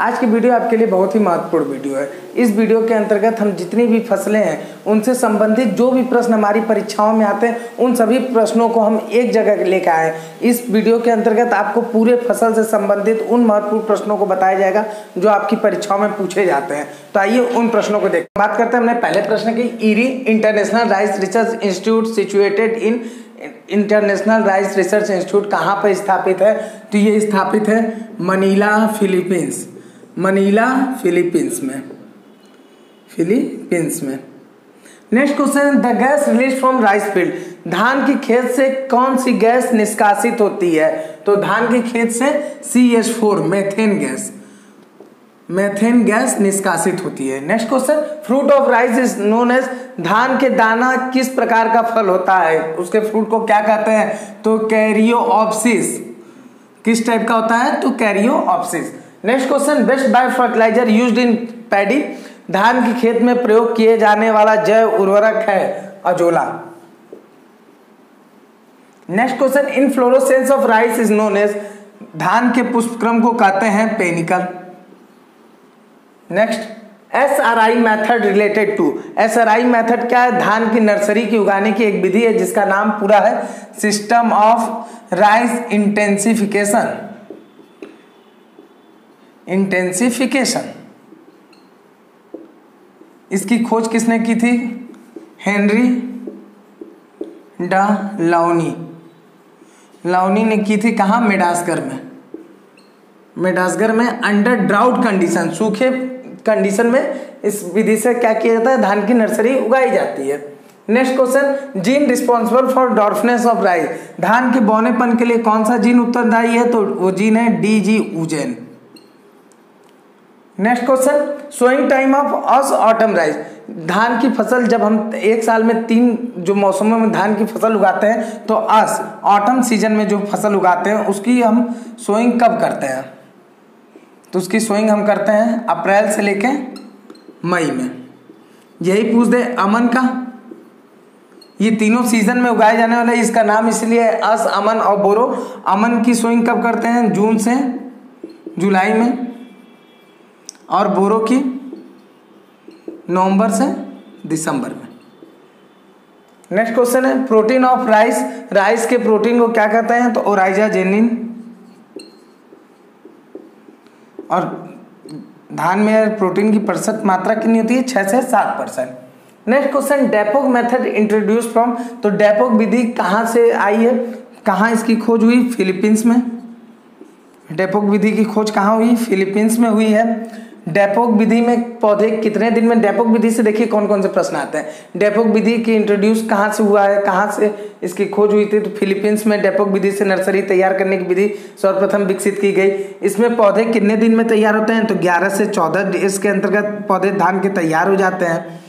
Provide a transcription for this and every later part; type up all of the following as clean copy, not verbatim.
आज की वीडियो आपके लिए बहुत ही महत्वपूर्ण वीडियो है। इस वीडियो के अंतर्गत हम जितनी भी फसलें हैं उनसे संबंधित जो भी प्रश्न हमारी परीक्षाओं में आते हैं उन सभी प्रश्नों को हम एक जगह लेकर आए। इस वीडियो के अंतर्गत आपको पूरे फसल से संबंधित उन महत्वपूर्ण प्रश्नों को बताया जाएगा जो आपकी परीक्षाओं में पूछे जाते हैं। तो आइए उन प्रश्नों को देखते हैं। बात करते हैं हमने पहले प्रश्न की। IRRI international rice research institute situated in international rice research institute कहाँ पर स्थापित है? तो ये स्थापित है मनीला फिलीपींस में। Next question, the gas release from rice field, धान की खेत से कौन सी गैस निष्कासित होती है? तो धान की खेत से CH4 मेथेन गैस निष्कासित होती है। Next question, fruit of rice is known as, धान के दाना किस प्रकार का फल होता है? उसके फ्रूट को क्या कहते हैं? तो कैरियोऑप्सिस। किस टाइप का होता है? तो caryopsis. Next question, best bye fertilizer used in paddy, धान की खेत में प्रयोग किए जाने वाला जैव उर्वरक है azolla. Next question, inflorescence of rice is known as, धान के पुष्पक्रम को कहते हैं panicle. Next, SRI method related to, SRI method क्या है? धान की नर्सरी की उगाने की एक विधि है जिसका नाम पूरा है सिस्टम ऑफ राइस इंटेंसिफिकेशन। इसकी खोज किसने की थी? हेनरी डे लाउनी ने की थी। कहाँ? मेडागास्कर में अंडर ड्राउट कंडीशन, सूखे कंडीशन में इस विधि से क्या किया जाता है? धान की नर्सरी उगाई जाती है। Next question, gene responsible for dwarfness of rice, धान के बौनेपन के लिए कौन सा जीन उत्तरदायी है? तो वो जीन है DG gene। Next question, sowing time of us autumn rice, धान की फसल जब हम एक साल में 3 जो मौसमों में धान की फसल उगाते हैं तो अस ऑटम सीजन में जो फसल उगाते हैं उसकी हम सोइंग कब करते हैं? तो उसकी सोइंग हम करते हैं अप्रैल से लेके मई में। यही पूछ दे अमन का, ये तीनों सीजन में उगाए जाने वाले, इसका नाम इसलिए अस, अमन और बोरो। अमन की सोइंग कब करते हैं? जून से जुलाई में, और बोरो की नवंबर से दिसंबर में। नेक्स्ट क्वेश्चन है प्रोटीन ऑफ राइस, राइस के प्रोटीन को क्या कहते हैं? तो ओराइजाजेनिन। और धान में प्रोटीन की प्रतिशत मात्रा कितनी होती है? 6 से 7%। Next question, dapog method introduce from, तो डेपोक विधि कहाँ से आई है? कहाँ इसकी खोज हुई? फिलीपींस में। डेपोक विधि की खोज कहाँ हुई? फिलीपींस में हुई है। डेपोक विधि में पौधे कितने दिन में, डेपोक विधि से देखिए कौन कौन से प्रश्न आते हैं। डेपोक विधि की इंट्रोड्यूस कहाँ से हुआ है, कहाँ से इसकी खोज हुई थी? तो फिलीपींस में डेपोक विधि से नर्सरी तैयार करने की विधि सर्वप्रथम विकसित की गई। इसमें पौधे कितने दिन में तैयार होते हैं? तो 11 से 14 डेज के अंतर्गत पौधे धान के तैयार हो जाते हैं।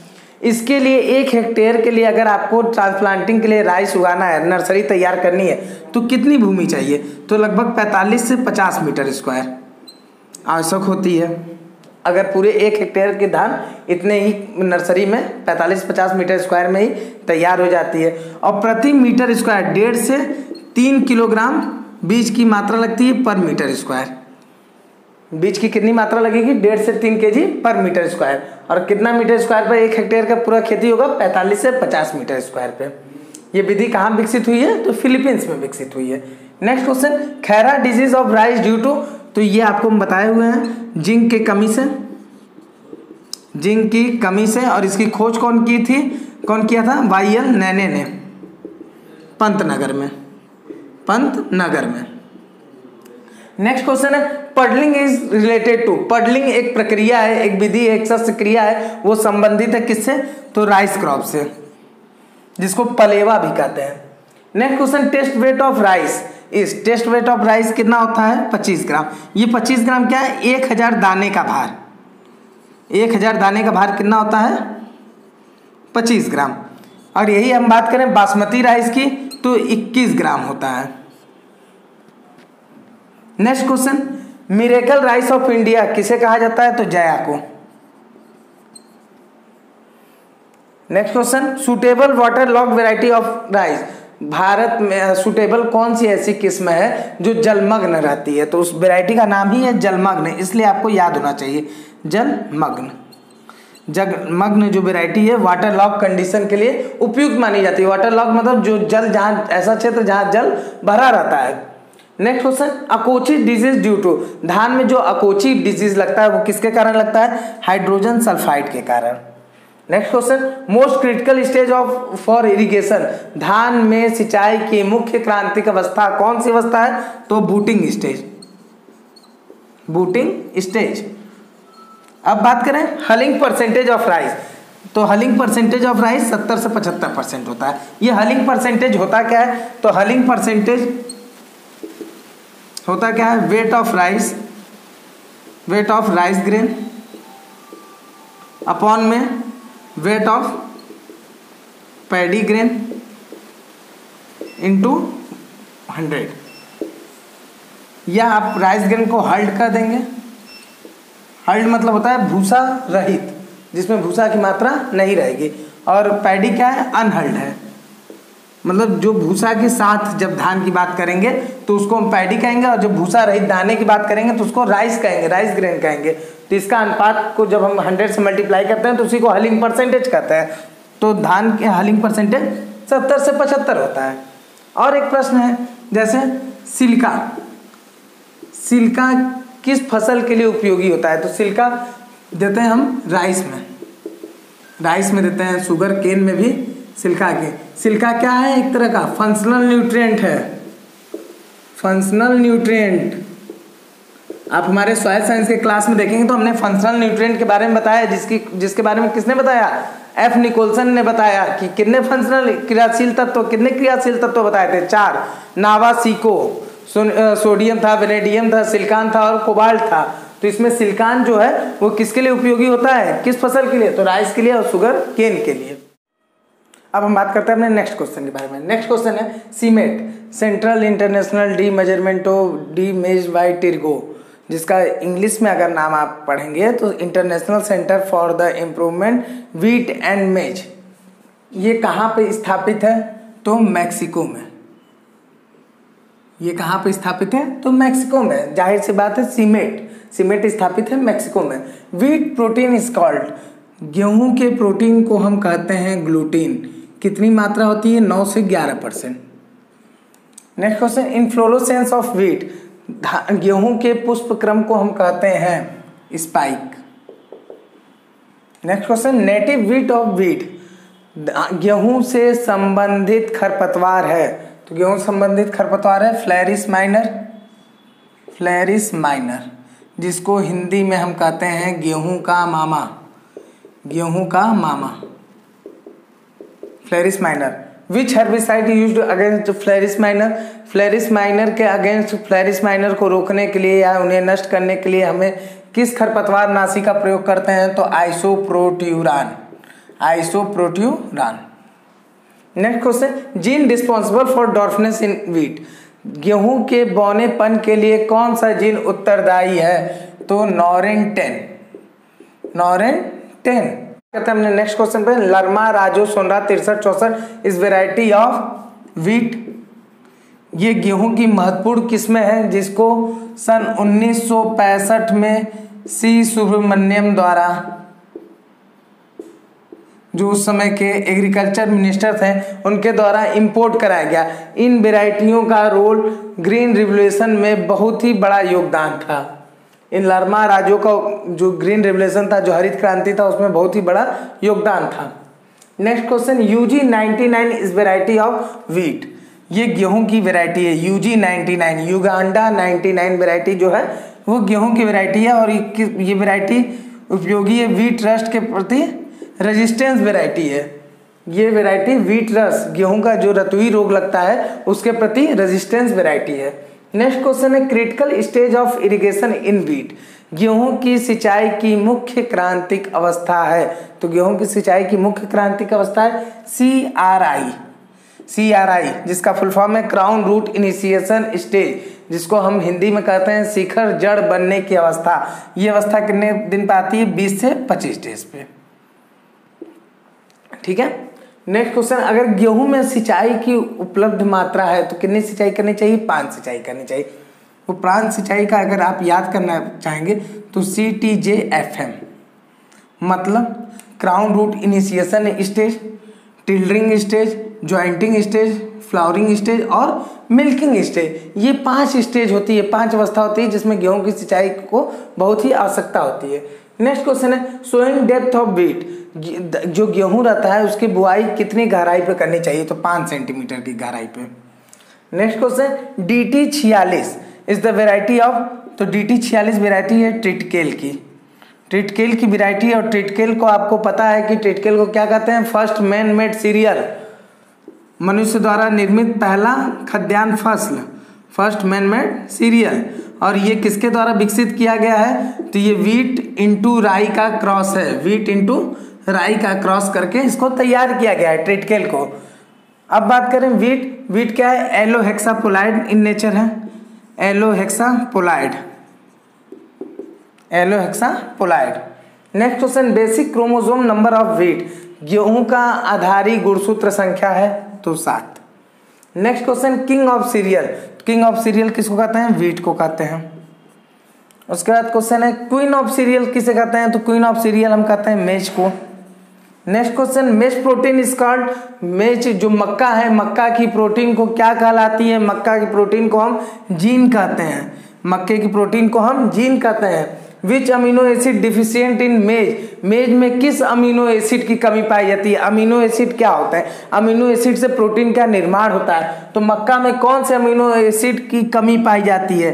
इसके लिए 1 हेक्टेयर के लिए अगर आपको ट्रांसप्लांटिंग के लिए राइस उगाना है, नर्सरी तैयार करनी है, तो कितनी भूमि चाहिए? तो लगभग 45 से 50 मीटर स्क्वायर आवश्यक होती है। अगर पूरे 1 हेक्टेयर के धान इतने ही नर्सरी में 45-50 मीटर स्क्वायर में ही तैयार हो जाती है। और प्रति मीटर स्क्वायर 1.5 से 3 किलोग्राम बीज की मात्रा लगती है पर मीटर स्क्वायर। बीज की कितनी मात्रा लगेगी? 1.5 से 3 kg पर मीटर स्क्वायर। और कितना मीटर स्क्वायर पर 1 हेक्टेयर का पूरा खेती होगा? 45 से 50 मीटर स्क्वायर पे। ये विधि कहाँ विकसित हुई है? तो फिलीपींस में विकसित हुई है। Next question, khaira disease of rice due to, तो ये आपको हम बताए हुए हैं जिंक के कमी से, जिंक की कमी से। और इसकी खोज कौन किया था? YL नैने ने पंतनगर में। नेक्स्ट क्वेश्चन है puddling is related to, puddling एक प्रक्रिया है, एक विधि, एक शस्त्रक्रिया है, वो संबंधित है किससे? तो राइस क्रॉप से, जिसको पलेवा भी कहते हैं। Next question, test weight of rice, इस टेस्ट वेट ऑफ राइस कितना होता है? 25 ग्राम। ये 25 ग्राम क्या है? 1000 दाने का भार। 1000 दाने का भार कितना होता है? 25 ग्राम। और यही हम बात करें बासमती राइस की तो 21 ग्राम होता है। Next question, miracle rice of India किसे कहा जाता है? तो जया को। Next question, suitable water log variety of rice, Bharat में सुटेबल कौन सी ऐसी किस्म है जो जलमग्न रहती है, तो उस वैरायटी का नाम ही है जलमग्न, इसलिए आपको याद होना चाहिए जलमग्न। जलमग्न जो वैरायटी है वाटर लॉक कंडीशन के लिए उपयुक्त मानी जाती है। वाटर लॉक मतलब जो जल जहाँ ऐसा क्षेत्र जहाँ जल भरा रहता है। Next question, akiochi disease due to, धान में जो अकोची डिजीज लगता है वो किसके कारण लगता है, हाइड्रोजन सल्फाइड के कारण। Next question, most critical stage of for irrigation, धान में सिंचाई की मुख्य क्रांतिक अवस्था कौन सी अवस्था है, तो बूटिंग स्टेज, बूटिंग स्टेज। अब बात करें हलिंग परसेंटेज ऑफ राइस, तो हलिंग परसेंटेज ऑफ राइस 70 से 75% होता है। ये हलिंग परसेंटेज होता क्या है, तो हलिंग परसेंटेज होता क्या है, weight of rice, weight of rice grain upon में weight of paddy grain into 100। या आप राइस ग्रेन को हल्ड कर देंगे, हल्ड मतलब होता है भूसा रहित, जिसमें भूसा की मात्रा नहीं रहेगी, और पैडी क्या है, अनहल्ड है, मतलब जो भूसा के साथ जब धान की बात करेंगे तो उसको हम पैडी कहेंगे, और जब भूसा रहित दाने की बात करेंगे तो उसको राइस कहेंगे, राइस ग्रेन कहेंगे। तो इसका अनुपात को जब हम 100 से मल्टीप्लाई करते हैं तो उसी को हलिंग परसेंटेज कहते हैं। तो धान के हलिंग परसेंटेज 70 से 75 होता है। और एक प्रश्न है, जैसे सिल्का, सिल्का किस फसल के लिए उपयोगी होता है, तो सिल्का देते हैं हम राइस में, राइस में देते हैं, शुगर केन में भी सिल्का के। सिल्का क्या है, एक तरह का फंक्शनल न्यूट्रिएंट है, फंक्शनल न्यूट्रिएंट। आप हमारे सॉइल साइंस के क्लास में देखेंगे तो हमने फंक्शनल न्यूट्रिएंट के बारे में बताया, जिसके बारे में किसने बताया, एफ निकोलसन ने बताया कि कितने फंक्शनल क्रियाशील तत्व, कितने क्रियाशील तत्व बताए थे, 4, नावा सीको, सोडियम था, वेनेडियम था, सिलिकॉन था और कोबाल्ट था। तो इसमें सिलिकॉन जो है वो किसके लिए उपयोगी होता है, किस फसल के लिए, तो राइस के लिए और शुगर केन के लिए। अब हम बात करते हैं अपने नेक्स्ट क्वेश्चन के बारे में। नेक्स्ट क्वेश्चन है CIMMYT, central international D measurement of D maize by टिरगो, जिसका इंग्लिश में अगर नाम आप पढ़ेंगे तो international centre for the improvement wheat and maize. ये कहाँ पे स्थापित है, तो मैक्सिको में। ये कहाँ पे स्थापित है, तो मैक्सिको में। जाहिर सी बात है सीमेट, सीमेट स्थापित है मैक्सिको में। व्हीट प्रोटीन इज कॉल्ड, गेहूँ के प्रोटीन को हम कहते हैं ग्लूटीन। कितनी मात्रा होती है, 9 से 11%। Next question, inflorescence of wheat, गेहूं के पुष्प क्रम को हम कहते हैं spike. Next question, native wheat of wheat, गेहूं से संबंधित खरपतवार है, तो गेहूं संबंधित खरपतवार है फ्लैरिस माइनर, फ्लैरिस माइनर, जिसको हिंदी में हम कहते हैं गेहूं का मामा, गेहूं का मामा, phalaris minor. Which herbicide used against phalaris minor, phalaris minor के अगेंस्ट, फ्लैरिस माइनर को रोकने के लिए या उन्हें नष्ट करने के लिए हमें किस खरपतवार नाशी का प्रयोग करते हैं, तो isoproturon, isoproturon. Next question, gene responsible for dwarfness in wheat, गेहूं के बौनेपन के लिए कौन सा जीन उत्तरदायी है, तो नॉरेन 10, नॉरेन 10 करते हैं हमने। नेक्स्ट क्वेश्चन पे, लर्मा राजो सोनरा 63-64 इस वेराइटी ऑफ व्हीट, ये गेहूं की महत्वपूर्ण किस्में हैं जिसको सन 1965 में सी सुब्रमण्यम द्वारा, जो उस समय के एग्रीकल्चर मिनिस्टर थे, उनके द्वारा इंपोर्ट कराया गया। इन वेराइटियों का रोल ग्रीन रिवोल्यूशन में बहुत ही बड़ा योगदान था। इन लर्मा राजो का जो ग्रीन रेवोल्यूशन था, जो हरित क्रांति था, उसमें बहुत ही बड़ा योगदान था। Next question, UG 99 is variety of wheat, ये गेहूं की वेराइटी है UG 99, युगांडा 99 वेराइटी जो है वो गेहूं की वेराइटी है, और ये वेराइटी उपयोगी है व्हीट रस्ट के प्रति रेजिस्टेंस वेराइटी है। ये वेराइटी व्हीट रस्ट, गेहूँ का जो रतुई रोग लगता है, उसके प्रति रेजिस्टेंस वेराइटी है। नेक्स्ट क्वेश्चन है, critical stage of irrigation in wheat, गेहूं की सिंचाई की मुख्य क्रांतिक अवस्था है, तो गेहूं की सिंचाई की मुख्य क्रांतिक अवस्था है CRI, जिसका फुल फॉर्म है क्राउन रूट इनिशिएशन स्टेज, जिसको हम हिंदी में कहते हैं शिखर जड़ बनने की अवस्था। ये अवस्था कितने दिन पे आती है, 20 से 25 डेज पे, ठीक है। नेक्स्ट क्वेश्चन, अगर गेहूं में सिंचाई की उपलब्ध मात्रा है तो कितनी सिंचाई करनी चाहिए? 5 सिंचाई करनी चाहिए। उपरांत सिंचाई का अगर आप याद करना चाहेंगे तो CTJFM मतलब crown root initiation stage, tillering stage, jointing stage, flowering stage और मिल्किंग स्टेज, ये 5 स्टेज होती है, 5 अवस्था होती है जिसमें गेहूं की सिंचाई को बहुत ही आवश्यकता होती है। नेक्स्ट क्वेश्चन है सोइंग डेप्थ ऑफ बीट, जो गेहूं रहता है उसकी बुआई कितनी गहराई पे करनी चाहिए? तो 5 सेंटीमीटर की गहराई पे। Next question, DT46 is the variety of, तो DT46 वेराइटी है ट्रिटकेल की, ट्रिटकेल की वेराइटी है। और ट्रिटकेल को आपको पता है कि ट्रिटकेल को क्या कहते हैं? फर्स्ट मैन मेड सीरियल, मनुष्य द्वारा निर्मित पहला खाद्यान्न फसल, फर्स्ट मैन मेड सीरियल। और ये किसके द्वारा विकसित किया गया है? तो ये वीट इंटू राई का क्रॉस है, वीट इंटू राई का क्रॉस करके इसको तैयार किया गया है ट्रिटकेल को। अब बात करें वीट, वीट क्या है? एलोहेक्सापोलाइड इन नेचर है, allohexaploid, allohexaploid. Next question, basic chromosome number of wheat, गेहूं का आधारी गुणसूत्र संख्या है तो 7। Next question, king of cereal, king of cereal किसको कहते हैं? वीट को कहते हैं। उसके बाद क्वेश्चन है क्वीन ऑफ सीरियल किसे कहते हैं? तो क्वीन ऑफ सीरियल हम कहते हैं मेज को। Next question, maize protein is called, maize जो मक्का है, मक्का की प्रोटीन को क्या कहलाती है? मक्का की प्रोटीन को हम जीन कहते हैं, मक्के की प्रोटीन को हम जीन कहते हैं। Which amino acid deficient in maize, maize में किस अमीनो एसिड की कमी पाई जाती है? अमीनो एसिड क्या होता है? अमीनो एसिड से प्रोटीन का निर्माण होता है, तो मक्का में कौन से अमीनो एसिड की कमी पाई जाती है?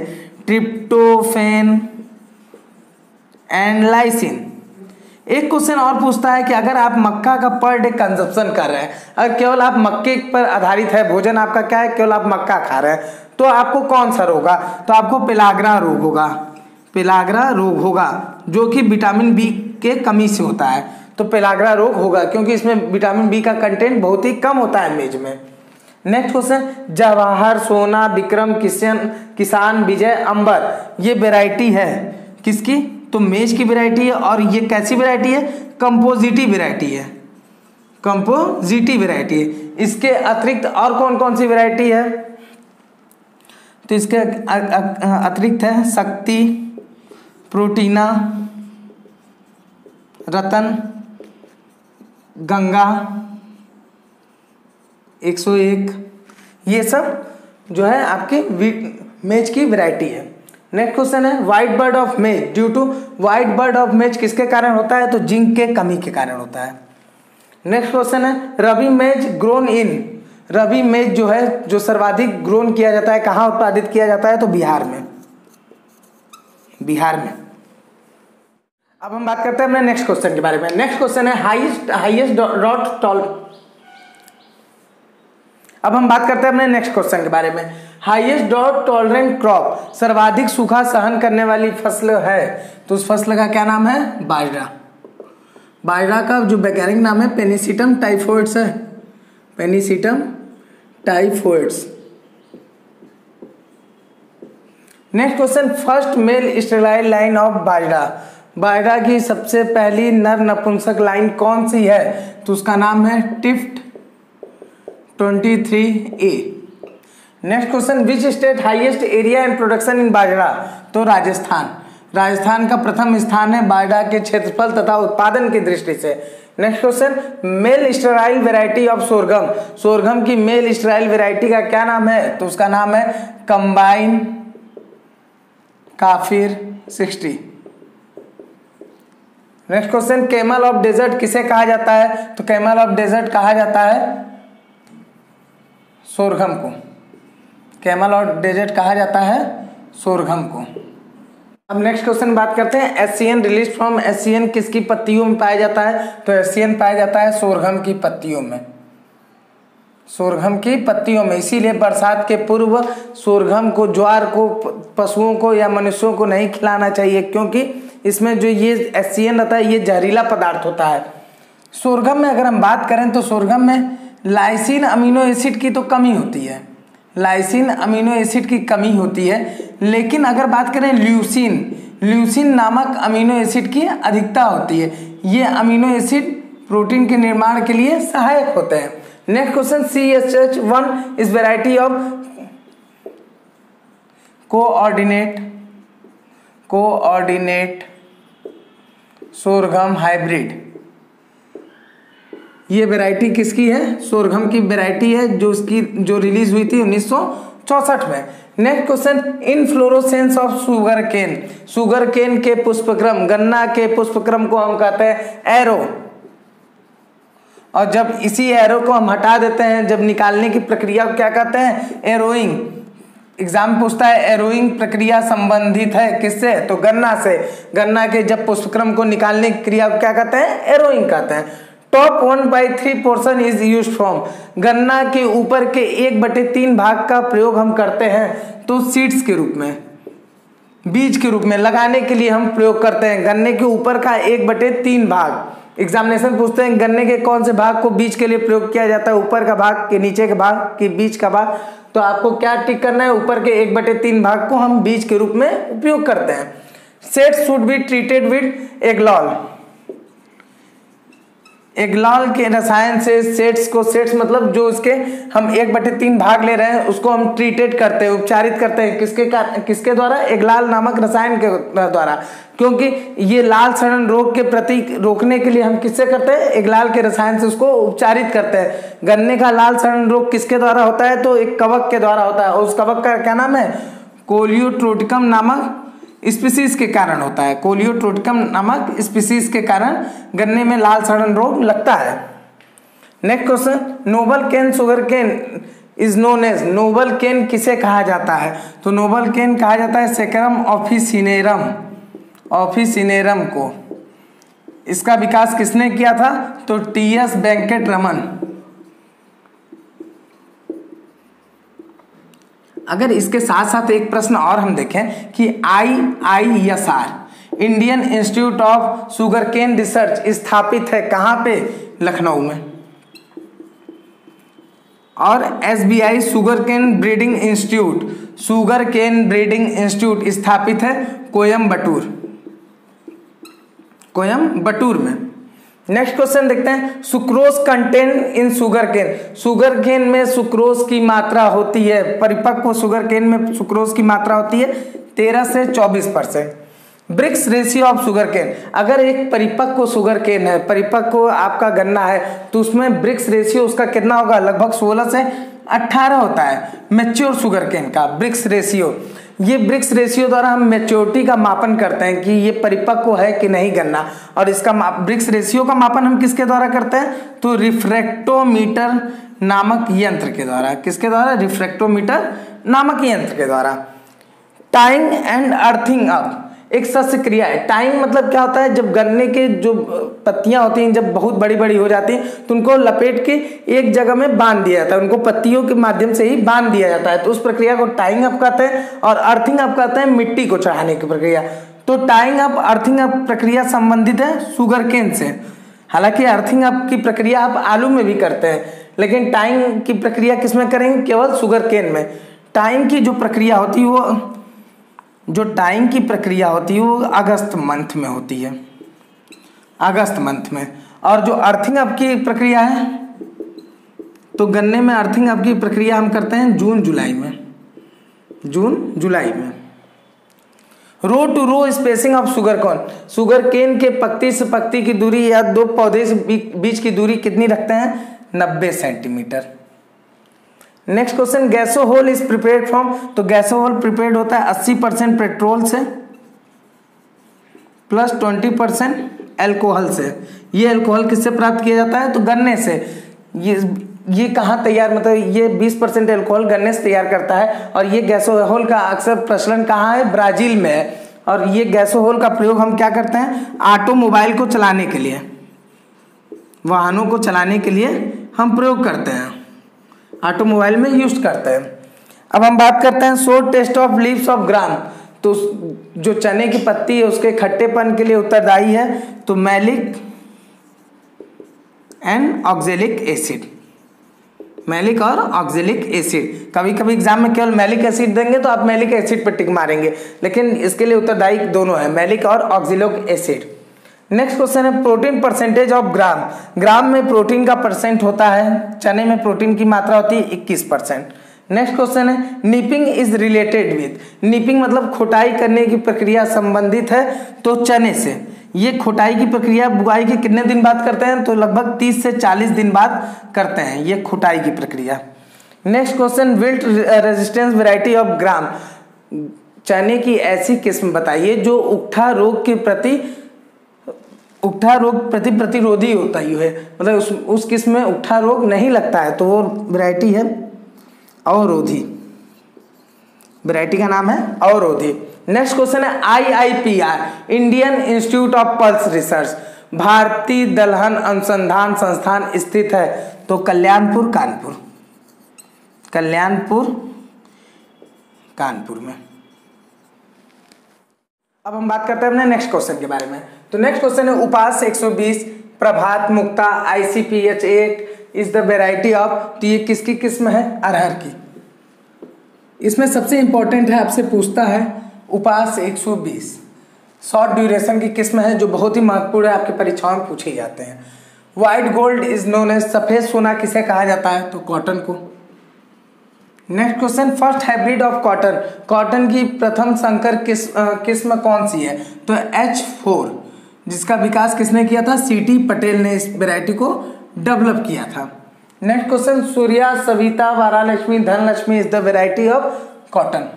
Tryptophan and lysine. एक क्वेश्चन और पूछता है कि अगर आप मक्का का पर डे कंजप्शन कर रहे हैं, अगर केवल आप मक्के पर आधारित है भोजन, आपका क्या है? केवल आप मक्का खा रहे हैं, तो आपको कौन सा रोग होगा? तो आपको पेलाग्रा रोग होगा, पेलाग्रा रोग होगा जो कि विटामिन बी के कमी से होता है। तो पेलाग्रा रोग होगा क्योंकि इसमें विटामिन बी का कंटेंट बहुत ही कम होता है मेज में। नेक्स्ट क्वेश्चन, जवाहर, सोना, विक्रम, किसान, विजय, अंबर, ये वेराइटी है किसकी? तो मेज की वैरायटी है। और ये कैसी वैरायटी है? कंपोजिटी वैरायटी है, कंपोजिटी वैरायटी है। इसके अतिरिक्त और कौन कौन सी वैरायटी है? तो इसके अतिरिक्त है शक्ति, प्रोटीना, रतन, गंगा, 101, ये सब जो है आपकी मेज की वैरायटी है। नेक्स्ट क्वेश्चन है white bud of maize due to, white bud of maize किसके कारण होता है? तो जिंक के कमी के कारण होता है। नेक्स्ट क्वेश्चन है रबी मेज ग्रोन इन, रबी मेज जो है जो सर्वाधिक ग्रोन किया जाता है कहाँ उत्पादित किया जाता है? तो बिहार में, बिहार में। अब हम बात करते हैं अपने नेक्स्ट क्वेश्चन के बारे में। नेक्स्ट क्वेश्चन है हाईएस्ट रॉट टॉल, अब हम बात करते हैं अपने नेक्स्ट क्वेश्चन के बारे में। हाईएस्ट ड्रॉट टॉलरेंट क्रॉप, सर्वाधिक सूखा सहन करने वाली फसल है, तो उस फसल का क्या नाम है? बाजरा। बाजरा का जो वैज्ञानिक नाम है पेनिसिटम टाइफोइड्स है, pennisetum typhoides. Next question, first male sterile line of bajra, बाजरा की सबसे पहली नर नपुंसक लाइन कौन सी है? तो उसका नाम है Tift 23A। Next question, which state highest area and production in bajra? तो राजस्थान, राजस्थान का प्रथम स्थान है बाजरा के क्षेत्रफल तथा उत्पादन की दृष्टि से। Next question, male sterile variety of sorghum, sorghum की मेल स्टेराइल वेराइटी का क्या नाम है? तो उसका नाम है combine kafir 60। Next question, camel of desert किसे कहा जाता है? तो कैमल ऑफ डेजर्ट कहा जाता है सोरगम को, कैमल और डेजर्ट कहा जाता है सोरगम को। अब नेक्स्ट क्वेश्चन बात करते हैं एसियन रिलीज फ्रॉम एसियन किसकी पत्तियों में पाया जाता है? तो एसियन पाया जाता है सोरगम की पत्तियों में, सोरगम की पत्तियों में। इसीलिए बरसात के पूर्व सोरगम को, ज्वार को, पशुओं को या मनुष्यों को नहीं खिलाना चाहिए क्योंकि इसमें जो ये एसियन रहता है ये जहरीला पदार्थ होता है। सोरगम में अगर हम बात करें तो सोरगम में लाइसिन अमीनो एसिड की तो कमी होती है, लाइसिन अमीनो एसिड की कमी होती है, लेकिन अगर बात करें ल्यूसिन, ल्यूसिन नामक अमीनो एसिड की अधिकता होती है। ये अमीनो एसिड प्रोटीन के निर्माण के लिए सहायक होते हैं। Next question, CHH1 is variety of coordinate sorghum hybrid. ये वेराइटी किसकी है? सोरगम की वेराइटी है जो इसकी जो रिलीज हुई थी 1964 में। Next question, inflorescence of sugar cane के पुष्पक्रम, गन्ना के पुष्पक्रम को हम कहते हैं एरो, और जब इसी एरो को हम हटा देते हैं, जब निकालने की प्रक्रिया को क्या कहते हैं? एरोइंग। एग्जाम पूछता है एरोइंग प्रक्रिया संबंधित है किससे? तो गन्ना से। गन्ना के जब पुष्पक्रम को निकालने की क्रिया को क्या कहते हैं? एरोइंग कहते हैं। Top 1/3 portion is use from, गन्ना के ऊपर के 1/3 भाग का प्रयोग हम करते हैं तो सीड्स के रूप में, बीज के रूप में लगाने के लिए हम प्रयोग करते हैं। गन्ने के ऊपर का 1/3 भाग, एग्जामिनेशन पूछते हैं गन्ने के कौन से भाग को बीज के लिए प्रयोग किया जाता है? ऊपर का भाग के, नीचे के भाग के, बीज का भाग। तो आपको क्या टिक करना है? ऊपर के 1/3 भाग को हम बीज के रूप में उपयोग करते हैं। Sets should be treated with एग्लॉल। एग्लॉल के रसायन से सेट्स को, सेट्स मतलब जो इसके हम 1/3 भाग ले रहे हैं उसको हम ट्रीटेड करते हैं, उपचारित करते हैं। किसके द्वारा? एग्लॉल नामक रसायन के द्वारा, क्योंकि ये लाल सड़न रोग के प्रति रोकने के लिए हम किससे करते हैं? एग्लॉल के रसायन से उसको उपचारित करते हैं। गन्ने का लाल सड़न रोग किसके द्वारा होता है? तो एक कवक के द्वारा होता है, और उस कवक का क्या नाम है? कोलियोट्रोटिकम नामक स्पीसीज के कारण होता है। कोलियोट्रोटिकम नामक स्पीसीज के कारण गन्ने में लाल सड़न रोग लगता है। Next question, noble cane sugar cane is known as, noble cane किसे कहा जाता है? तो नोबल केन कहा जाता है सेकरम ऑफिसिनेरम को। इसका विकास किसने किया था? तो TS वेंकट रमन। अगर इसके साथ साथ एक प्रश्न और हम देखें कि IISR Indian institute of sugar cane research स्थापित है कहाँ पे? लखनऊ में। और SBI sugar cane breeding institute, sugar cane breeding institute स्थापित है कोयम्बटूर में। नेक्स्ट क्वेश्चन देखते हैं, sucrose content in sugar cane, sugar cane में सुक्रोज की मात्रा होती है, परिपक्व शुगर केन में सुक्रोज की मात्रा होती है 13 से 24%। Brix ratio of sugar cane, अगर एक परिपक्व शुगर केन है, परिपक्व आपका गन्ना है, तो उसमें ब्रिक्स रेशियो उसका कितना होगा? लगभग 16 से 18 होता है मैच्योर शुगर केन का ब्रिक्स रेशियो। ये ब्रिक्स रेशियो द्वारा हम मैच्योरिटी का मापन करते हैं कि ये परिपक्व है कि नहीं गन्ना, और इसका ब्रिक्स रेशियो का मापन हम किसके द्वारा करते हैं? तो रिफ्रैक्टोमीटर नामक यंत्र के द्वारा। किसके द्वारा? रिफ्रैक्टोमीटर नामक यंत्र के द्वारा। टाइंग एंड अर्थिंग अप एक शस्त्रक्रिया है। टाइंग मतलब क्या होता है? जब गन्ने के जो पत्तियां होती हैं जब बहुत बड़ी बड़ी हो जाती हैं तो उनको लपेट के एक जगह में बांध दिया जाता है, उनको पत्तियों के माध्यम से ही बांध दिया जाता है, तो उस प्रक्रिया को टाइंग अप कहते हैं। और अर्थिंग अप कहते हैं मिट्टी को चढ़ाने की प्रक्रिया। तो टाइंग अप, अर्थिंग अप प्रक्रिया संबंधित है शुगर केन से। हालांकि अर्थिंग अप की प्रक्रिया आप आलू में भी करते हैं, लेकिन टाइंग की प्रक्रिया किसमें करेंगे? केवल शुगर केन में। टाइंग की जो प्रक्रिया होती है वो अगस्त मंथ में होती है, अगस्त मंथ में। और जो अर्थिंग अप की प्रक्रिया है, तो गन्ने में अर्थिंग अप की प्रक्रिया हम करते हैं जून जुलाई में। Row to row spacing of sugar corn, sugar cane के पत्ती से पत्ती की दूरी या दो पौधे से बीच की दूरी कितनी रखते हैं? 90 centimetre. Next question, gasohol is prepared from, तो गैसोहोल प्रिपेयर्ड होता है 80% पेट्रोल से प्लस 20% एल्कोहल से। ये एल्कोहल किससे प्राप्त किया जाता है? तो गन्ने से। ये कहाँ तैयार, मतलब ये 20% एल्कोहल गन्ने से तैयार करता है, और ये गैसोहोल का अक्सर प्रचलन कहाँ है? ब्राजील में है। और ये गैसोहोल का प्रयोग हम क्या करते हैं? ऑटोमोबाइल को चलाने के लिए, वाहनों को चलाने के लिए हम प्रयोग करते हैं, ऑटोमोबाइल में यूज करते हैं। अब हम बात करते हैं short test of leaves of gram, तो जो चने की पत्ती है उसके खट्टेपन के लिए उत्तरदायी है तो malic and oxalic acid, malic और ऑक्जेलिक एसिड। कभी कभी एग्जाम में केवल मैलिक एसिड देंगे तो आप मैलिक एसिड पर टिक मारेंगे, लेकिन इसके लिए उत्तरदायी दोनों है, मैलिक और ऑक्जेलिक एसिड। नेक्स्ट क्वेश्चन है protein percentage of gram. Gram में प्रोटीन का परसेंट होता है, चने में प्रोटीन की मात्रा होती है 21%। नेक्स्ट क्वेश्चन है nipping is related with. Nipping मतलब खोटाई करने की प्रक्रिया संबंधित है तो चने से। ये खोटाई की प्रक्रिया बुआई के कितने दिन बाद करते हैं तो लगभग 30 से 40 दिन बाद करते हैं ये खोटाई की प्रक्रिया। Next question wilt resistance variety of gram. चने की ऐसी किस्म बताइए जो उकठा रोग प्रति प्रतिरोधी होता ही है, मतलब उस किस्म में उकठा रोग नहीं लगता है तो वो वैरायटी है अवरोधी। वैरायटी का नाम है अवरोधी। नेक्स्ट क्वेश्चन है IIPR Indian institute of pulse research भारतीय दलहन अनुसंधान संस्थान स्थित है तो कल्याणपुर कानपुर में। अब हम बात करते हैं अपने नेक्स्ट क्वेश्चन के बारे में। तो नेक्स्ट क्वेश्चन है Upas 120 Prabhat Mukta ICPH8 is the variety of. तो ये किसकी किस्म है? अरहर की। इसमें सबसे इंपॉर्टेंट है, आपसे पूछता है उपास 120 शॉर्ट ड्यूरेशन की किस्म है जो बहुत ही महत्वपूर्ण है, आपकी परीक्षाओं में पूछे जाते हैं। White gold is known as. सफेद सोना किसे कहा जाता है तो कॉटन को। Next question first hybrid of cotton. Cotton की प्रथम संकर किस्म कौन सी है तो H4, जिसका विकास किसने किया था? सीटी पटेल ने इस वैरायटी को डेवलप किया था। Next question Surya Savita Varalakshmi Dhanalakshmi is the variety of cotton.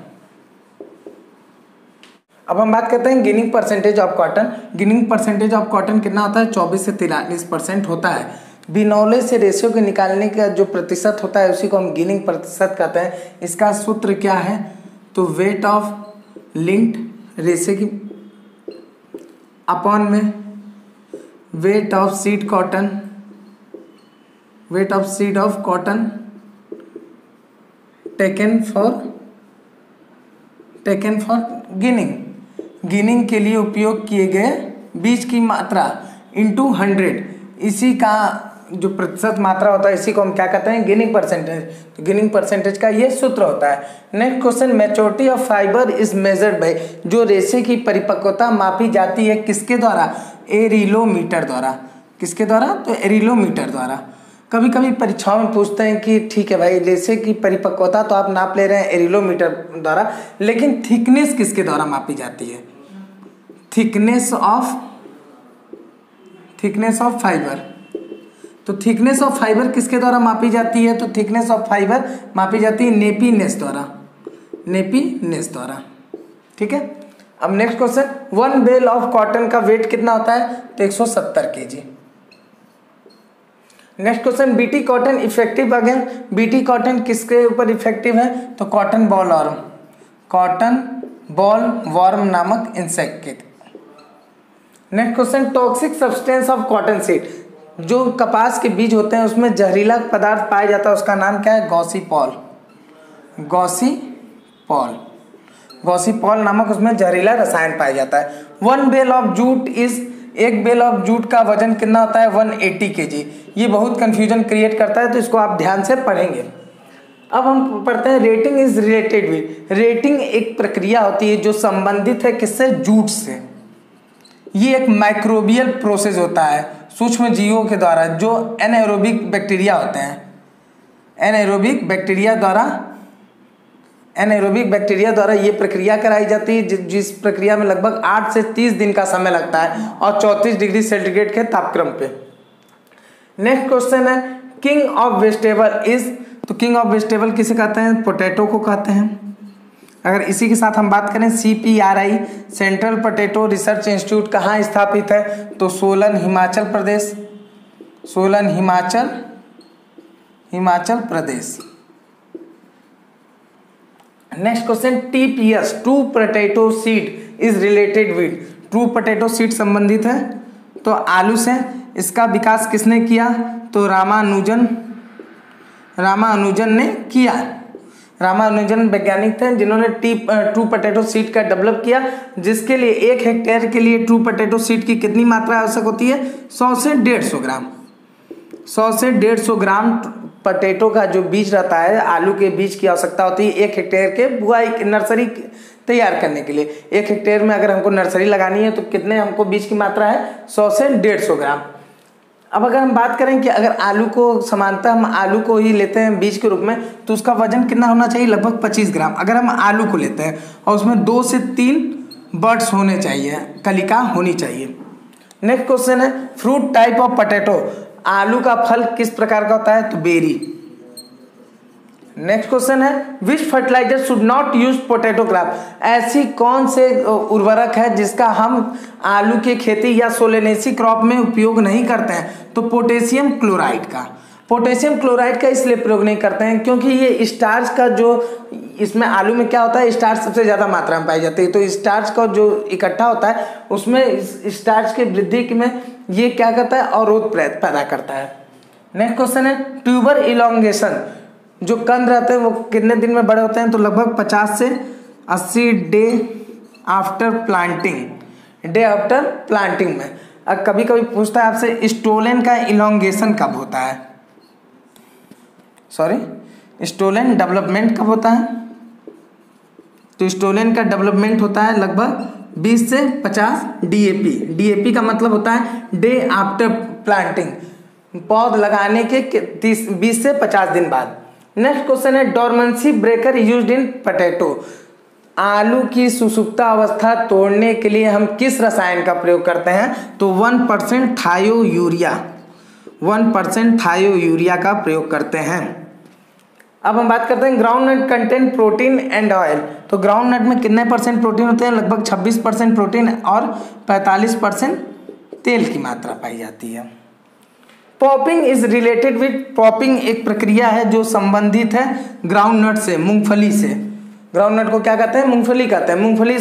अब हम बात करते हैं ginning percentage of cotton. Ginning percentage of cotton कितना होता है? 24 से 43% होता है। बिनौले से रेशियो के निकालने का जो प्रतिशत होता है उसी को हम गिनिंग प्रतिशत कहते हैं। इसका सूत्र क्या है तो वेट ऑफ लिंक्ड रेशे की अपॉन में weight of seed of cotton taken for ginning. Ginning के लिए उपयोग किए गए बीज की मात्रा इंटू 100, इसी का जो प्रतिशत मात्रा होता है इसी को हम क्या कहते हैं? Ginning percentage. तो गिनिंग परसेंटेज का ये सूत्र होता है। Next question maturity of fibre is measured by. जो रेशे की परिपक्वता मापी जाती है किसके द्वारा? एरिलोमीटर द्वारा। किसके द्वारा तो एरिलोमीटर द्वारा। कभी कभी परीक्षाओं में पूछते हैं कि ठीक है भाई रेशे की परिपक्वता तो आप नाप ले रहे हैं एरिलोमीटर द्वारा, लेकिन थिकनेस किसके द्वारा मापी जाती है? Thickness of fibre. तो थिकनेस ऑफ फाइबर किसके द्वारा मापी जाती है तो थिकनेस ऑफ फाइबर मापी जाती है नेपीनेस द्वारा। ठीक है। अब next question 1 bale of cotton का वेट कितना होता है तो 170 kg। Next question BT cotton effective against. BT cotton किसके ऊपर इफेक्टिव है तो कॉटन बॉल वॉर्म नामक इंसेक्ट के। Next question toxic substance of cotton seed. जो कपास के बीज होते हैं उसमें जहरीला पदार्थ पाया जाता है उसका नाम क्या है? गॉसीपॉल नामक उसमें जहरीला रसायन पाया जाता है। 1 बेल ऑफ जूट का वजन कितना होता है? 180 kg। ये बहुत कंफ्यूजन क्रिएट करता है तो इसको आप ध्यान से पढ़ेंगे। अब हम पढ़ते हैं retting is related with. Retting एक प्रक्रिया होती है जो संबंधित है किससे? जूट से। ये एक माइक्रोबियल प्रोसेस होता है सूक्ष्म जीवों के द्वारा जो एनारोबिक बैक्टीरिया द्वारा ये प्रक्रिया कराई जाती है जिस प्रक्रिया में लगभग 8 से 30 दिन का समय लगता है और 34 डिग्री सेंटीग्रेड के तापक्रम पे। नेक्स्ट क्वेश्चन है किंग ऑफ वेजिटेबल इज। तो किंग ऑफ वेजिटेबल किसे कहते हैं? पोटैटो को कहते हैं। अगर इसी के साथ हम बात करें CPRI central potato research institute कहाँ स्थापित है तो Solan Himachal Pradesh. Next question TPS true potato seed is related with. True potato seed संबंधित है तो आलू से। इसका विकास किसने किया तो रामानुजन ने किया। रामानुजन वैज्ञानिक थे जिन्होंने ट्रू पोटैटो सीड का डेवलप किया, जिसके लिए 1 हेक्टेयर के लिए ट्रू पोटैटो सीड की कितनी मात्रा आवश्यक होती है? 100 से 150 ग्राम पोटैटो का जो बीज रहता है आलू के बीज की आवश्यकता होती है 1 हेक्टेयर के बुआई नर्सरी तैयार करने के लिए। 1 हेक्टेयर में अगर हमको नर्सरी लगानी है तो कितने हमको बीज की मात्रा है, 100 से 150 ग्राम। अब अगर हम बात करें कि अगर आलू को समानता हम आलू को ही लेते हैं बीज के रूप में, तो उसका वजन कितना होना चाहिए, लगभग 25 ग्राम अगर हम आलू को लेते हैं, और उसमें 2 से 3 बड्स होने चाहिए, कलिका होनी चाहिए। नेक्स्ट क्वेश्चन है फ्रूट टाइप ऑफ पोटैटो, आलू का फल किस प्रकार का होता है, तो बेरी। नेक्स्ट क्वेश्चन है which fertiliser should not use potato crop, ऐसी कौन से उर्वरक है जिसका हम आलू के खेती या सोलेनेसी क्रॉप में उपयोग नहीं करते हैं, तो पोटेशियम क्लोराइड का। पोटेशियम क्लोराइड का इसलिए प्रयोग नहीं करते हैं क्योंकि ये स्टार्च का जो इसमें आलू में क्या होता है, स्टार्च सबसे ज़्यादा मात्रा में पाई जाती है, तो स्टार्च का जो इकट्ठा होता है उसमें स्टार्च के वृद्धि में ये क्या करता है, अवरोध पैदा करता है। नेक्स्ट क्वेश्चन है ट्यूबर इलोंगेशन, जो कंद रहते हैं वो कितने दिन में बड़े होते हैं, तो लगभग 50 से 80 day after planting, day after planting में। अब कभी कभी पूछता है आपसे स्टोलन का इलोंगेशन कब होता है, सॉरी स्टोलन डेवलपमेंट कब होता है, तो स्टोलन का डेवलपमेंट होता है लगभग 20 से 50 डीएपी। डीएपी का मतलब होता है डे आफ्टर प्लांटिंग, पौध लगाने के 20 से 50 दिन बाद। नेक्स्ट क्वेश्चन है dormancy breaker used in potato, आलू की सुसुप्ता अवस्था तोड़ने के लिए हम किस रसायन का प्रयोग करते हैं, तो 1% थायोयूरिया, 1% थायोयूरिया का प्रयोग करते हैं। अब हम बात करते हैं groundnut content protein and oil, तो ग्राउंडनट में कितने परसेंट प्रोटीन होते हैं, लगभग 26% प्रोटीन और 45% तेल की मात्रा पाई जाती है। Popping is related with, popping एक प्रक्रिया है जो संबंधित है ग्राउंडनट से, मूंगफली से। ग्राउंडनट को क्या कहते हैं, मूंगफली कहते हैं, मूंगफली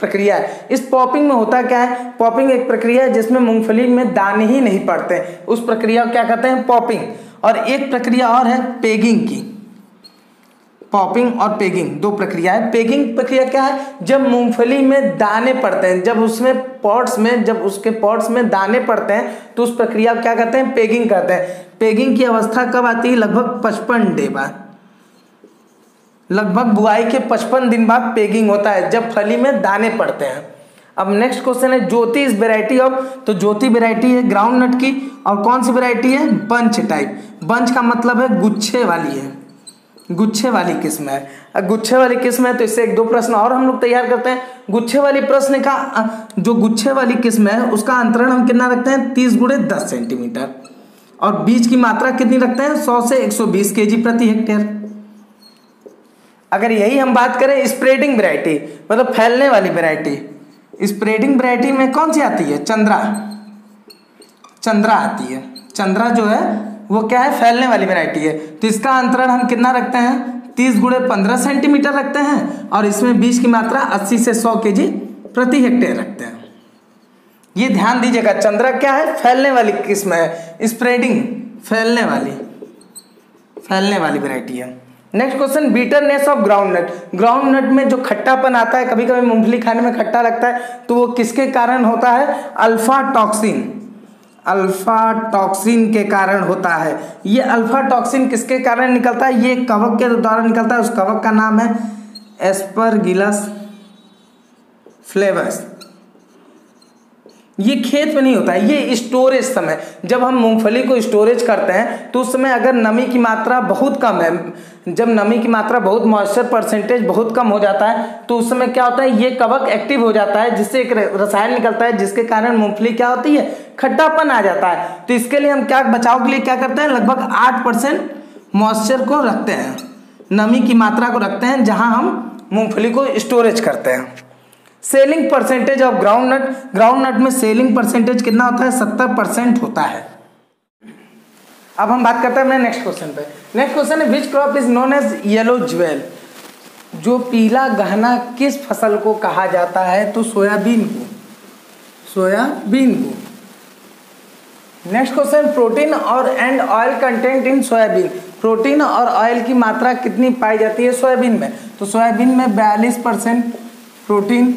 प्रक्रिया है। इस पॉपिंग में होता क्या है, पॉपिंग एक प्रक्रिया है जिसमें मूंगफली में दाने ही नहीं पड़ते, उस प्रक्रिया को क्या कहते हैं, पॉपिंग। और एक प्रक्रिया और है पेगिंग की, पॉपिंग और पेगिंग दो प्रक्रिया है। पेगिंग प्रक्रिया क्या है, जब मूंगफली में दाने पड़ते हैं, जब उसमें पॉट्स में, जब उसके पॉट्स में दाने पड़ते हैं तो उस प्रक्रिया को क्या कहते हैं, पेगिंग कहते हैं। पेगिंग की अवस्था कब आती है, लगभग 55 दिन बाद, लगभग बुआई के 55 दिन बाद पेगिंग होता है, जब फली में दाने पड़ते हैं। अब नेक्स्ट क्वेश्चन है ज्योति इज वेराइटी ऑफ, तो ज्योति वेराइटी है ग्राउंडनट की, और कौन सी वेराइटी है, बंच टाइप। बंच का मतलब है गुच्छे वाली है, गुच्छे वाली किस्म है, गुच्छे वाली किस्म है, तो इससे 1-2 प्रश्न और हम लोग तैयार करते हैं। गुच्छे वाली प्रश्न का जो गुच्छे वाली किस्म है उसका अंतरण हम कितना रखते हैं, 30 × 10 सेंटीमीटर, और बीज की मात्रा कितनी रखते हैं, 100 से 120 kg प्रति हेक्टेयर। अगर यही हम बात करें स्प्रेडिंग वैरायटी, मतलब फैलने वाली वैरायटी, स्प्रेडिंग वैरायटी में कौन सी आती है, चंद्रा, चंद्रा आती है। चंद्रा जो है वो क्या है, फैलने वाली वैरायटी है, तो इसका अंतरण हम कितना रखते हैं, 30 × 15 सेंटीमीटर रखते हैं, और इसमें बीज की मात्रा 80 से 100 kg प्रति हेक्टेयर रखते हैं। ये ध्यान दीजिएगा, चंद्रा क्या है, फैलने वाली किस्म है, स्प्रेडिंग फैलने वाली वैरायटी है। Next question bitterness of groundnut, groundnut में जो खट्टापन आता है, कभी कभी मूंगफली खाने में खट्टा लगता है, तो वो किसके कारण होता है, अल्फा टॉक्सिन, अल्फा टॉक्सिन के कारण होता है। ये अल्फा टॉक्सिन किसके कारण निकलता है, ये कवक के द्वारा निकलता है, उस कवक का नाम है एस्परगिलस फ्लेवस। ये खेत में नहीं होता है, ये स्टोरेज समय, जब हम मूंगफली को स्टोरेज करते हैं तो उस समय अगर नमी की मात्रा बहुत कम है, जब नमी की मात्रा बहुत, मॉइस्चर परसेंटेज बहुत कम हो जाता है, तो उस समय क्या होता है, ये कवक एक्टिव हो जाता है, जिससे एक रसायन निकलता है जिसके कारण मूंगफली क्या होती है, खट्टापन आ जाता है। तो इसके लिए हम क्या, बचाव के लिए क्या करते हैं, लगभग 8% मॉइस्चर को रखते हैं, नमी की मात्रा को रखते हैं, जहाँ हम मूँगफली को स्टोरेज करते हैं। Shelling percentage of groundnut, groundnut में सेलिंग परसेंटेज कितना होता है, 70% होता है। अब हम बात करते हैं नेक्स्ट क्वेश्चन पे। नेक्स्ट क्वेश्चन है which crop is known as yellow jewel, जो पीला गहना किस फसल को कहा जाता है, तो सोयाबीन को, सोयाबीन को। नेक्स्ट क्वेश्चन प्रोटीन और and oil content in soybean, protein और ऑयल की मात्रा कितनी पाई जाती है सोयाबीन में, तो सोयाबीन में 42% प्रोटीन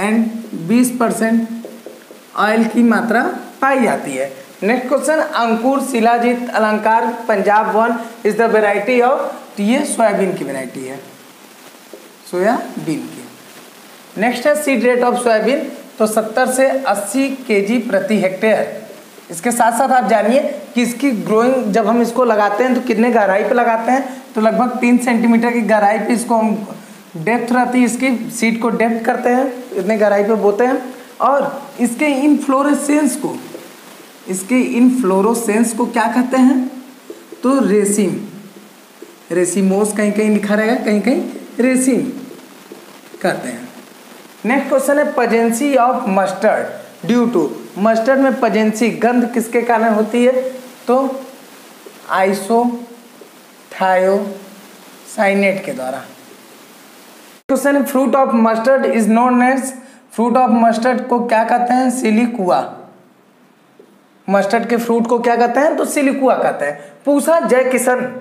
एंड 20% ऑयल की मात्रा पाई जाती है। Next question Ankur shilajit Alankar Punjab 1 is the variety of, ये सोयाबीन की वैरायटी है। सोयाबीन की। नेक्स्ट है सीड रेट ऑफ सोयाबीन, तो 70 से 80 केजी प्रति हेक्टेयर। इसके साथ साथ आप जानिए कि इसकी ग्रोइंग जब हम इसको लगाते हैं तो कितने गहराई पे लगाते हैं, तो लगभग 3 सेंटीमीटर की गहराई पे इसको हम डेप्थ रहती है इसकी, सीड को डेप्थ करते हैं, इतने गहराई पे बोते हैं। और इसके इनफ्लोरेसेंस को क्या कहते हैं, तो रेसिम, रेसिमोस कहीं कहीं लिखा रहेगा, कहीं कहीं रेसिम कहते हैं। नेक्स्ट क्वेश्चन है pungency of mustard due to, mustard में पजेंसी गंध किसके कारण होती है, तो आइसोथायोसाइनेट के द्वारा। क्वेश्चन है fruit of mustard is known as, fruit of mustard को क्या कहते हैं, सिलिकुआ। मस्टर्ड के फ्रूट को क्या कहते हैं, तो सिलिकुआ कहते हैं। Pusa Jai Kishan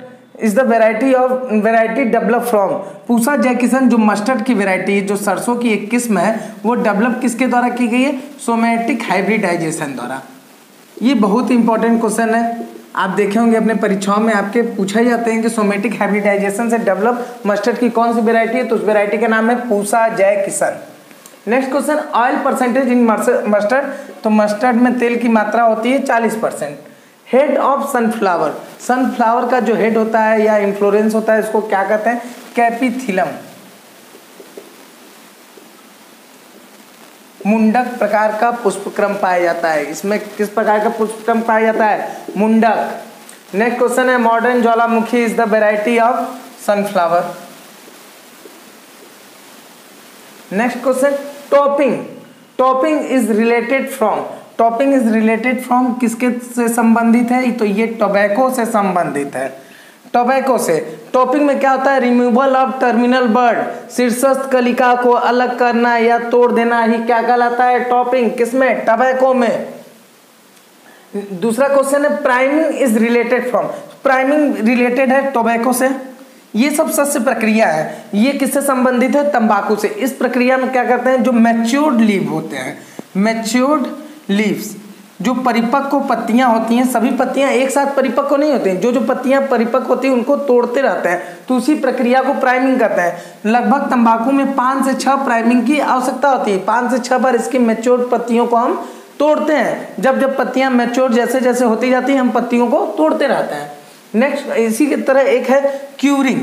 is the variety develop from, Pusa Jai Kishan जो मस्टर्ड की वेराइटी जो सरसों की एक किस्म है वो डेवलप किसके द्वारा की गई है, सोमैटिक हाइब्रिडाइजेशन द्वारा। ये बहुत इंपॉर्टेंट क्वेश्चन है, आप देखे होंगे अपने परीक्षाओं में आपके पूछे जाते हैं कि सोमैटिक हाइब्रिडाइजेशन से डेवलप मस्टर्ड की कौन सी वेराइटी है, तो उस वेराइटी का नाम है Pusa Jai Kishan. Next question oil percentage in mustard, तो मस्टर्ड में तेल की मात्रा होती है 40%। हेड ऑफ सनफ्लावर, सनफ्लावर का जो हेड होता है या इन्फ्लोरेंस होता है इसको क्या कहते हैं, कैपिथिलम। मुंडक प्रकार का पुष्पक्रम पाया जाता है, इसमें किस प्रकार का पुष्पक्रम पाया जाता है, मुंडक। नेक्स्ट क्वेश्चन है modern Jwalamukhi is the variety of sunflower. Next question topping, topping is related from, topping is related from किसके से संबंधित है, तो ये टोबैको से संबंधित है। टोबैको से टॉपिंग में क्या होता है, रिमूवल ऑफ टर्मिनल बर्ड, शीर्षस्थ कलिका को अलग करना या तोड़ देना ही क्या कहलाता है, टॉपिंग। किसमें, टोबैको में। दूसरा क्वेश्चन है priming is related from, priming related है टोबैको से। ये सब सस्य प्रक्रिया है, ये किससे संबंधित है, तंबाकू से। इस प्रक्रिया में क्या करते हैं, जो मैच्योर्ड लीव होते हैं, मैच्योर्ड लीव्स जो परिपक्व पत्तियां होती हैं, सभी पत्तियां एक साथ परिपक्व नहीं होती हैं, जो जो पत्तियां परिपक्व होती हैं उनको तोड़ते रहते हैं, तो उसी प्रक्रिया को प्राइमिंग कहते हैं। लगभग तंबाकू में 5 से 6 प्राइमिंग की आवश्यकता होती है, 5 से 6 बार इसकी मैच्योर्ड पत्तियों को हम तोड़ते हैं। जब जब पत्तियाँ मैच्योर्ड जैसे जैसे होती जाती हैं हम पत्तियों को तोड़ते रहते हैं। नेक्स्ट इसी की तरह एक है क्यूरिंग,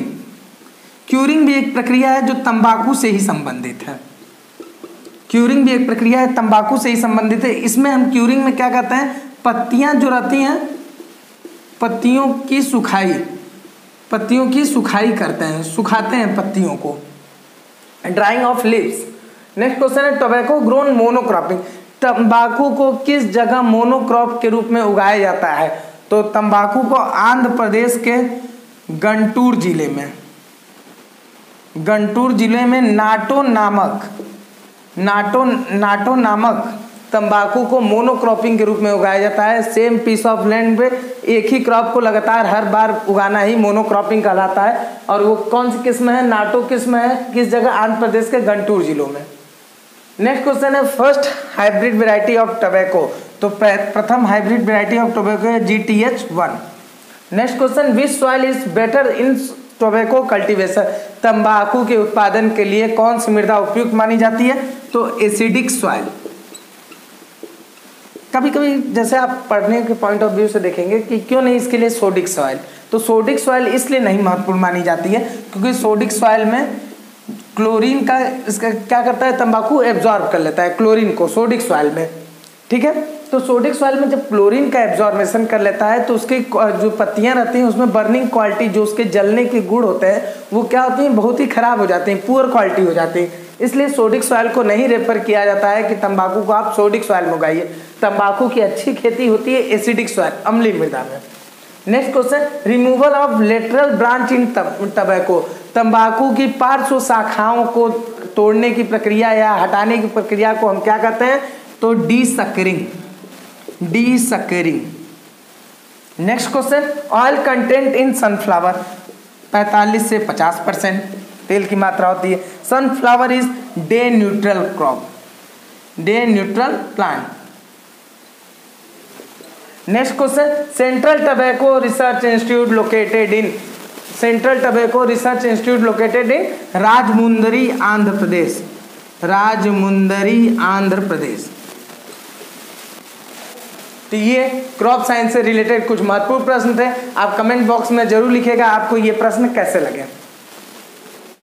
क्यूरिंग भी एक प्रक्रिया है जो तंबाकू से ही संबंधित है, क्यूरिंग भी एक प्रक्रिया है तंबाकू से ही संबंधित है। इसमें हम क्यूरिंग में क्या कहते हैं, पत्तियां जो रहती हैं पत्तियों की सुखाई, पत्तियों की सुखाई करते हैं, सुखाते हैं पत्तियों को, drying of leaves. Next question है टोबैको ग्रोन मोनोक्रॉपिंग, तंबाकू को किस जगह मोनोक्रॉप के रूप में उगाया जाता है, तो तंबाकू को आंध्र प्रदेश के गंटूर जिले में, गंटूर जिले में नाटो नामक तंबाकू को मोनोक्रॉपिंग के रूप में उगाया जाता है। सेम पीस ऑफ लैंड पे एक ही क्रॉप को लगातार हर बार उगाना ही मोनोक्रॉपिंग कहलाता है। और वो कौन सी किस्म है, नाटो किस्म है, किस जगह, आंध्र प्रदेश के गंटूर जिलों में। नेक्स्ट क्वेश्चन है first hybrid variety of tobacco, तो प्रथम हाइब्रिड वेराइटी ऑफ टोबैको है GTH1। Next question which soil is better in tobacco cultivation, तंबाकू के उत्पादन के लिए कौन सी मृदा उपयुक्त मानी जाती है, तो एसिडिक सॉइल। कभी कभी जैसे आप पढ़ने के पॉइंट ऑफ व्यू से देखेंगे कि क्यों नहीं इसके लिए सोडिक सॉइल, तो सोडिक सॉइल इसलिए नहीं महत्वपूर्ण मानी जाती है क्योंकि सोडिक सॉइल में क्लोरीन का इसका क्या करता है, तंबाकू एब्जॉर्ब कर लेता है क्लोरीन को सोडिक सॉइल में, ठीक है। तो सोडिक सॉइल में जब क्लोरीन का एब्जॉर्बेशन कर लेता है तो उसकी जो पत्तियां रहती हैं उसमें बर्निंग क्वालिटी, जो उसके जलने के गुण होते हैं वो क्या होती हैं, बहुत ही खराब हो जाती हैं, पुअर क्वालिटी हो जाती है। इसलिए सोडिक सॉइल को नहीं रेफर किया जाता है कि तंबाकू को आप सोडिक सॉइल में उगाइए। तंबाकू की अच्छी खेती होती है एसिडिक सॉइल, अम्लीय मृदा में। Next question removal of lateral branch in tobacco, तंबाकू की पार्श्व शाखाओं को तोड़ने की प्रक्रिया या हटाने की प्रक्रिया को हम क्या कहते हैं, तो desuckering, desuckering. Next question oil content in sunflower 45 से 50% तेल की मात्रा होती है। Sunflower is day neutral crop, day neutral plant. Next question central tobacco research institute located in, Central Tobacco Research Institute located in Rajahmundry, Andhra Pradesh. Rajahmundry, Andhra Pradesh. तो ये crop science से related कुछ महत्वपूर्ण प्रश्न थे। आप comment box में जरूर लिखिएगा आपको ये प्रश्न कैसे लगे।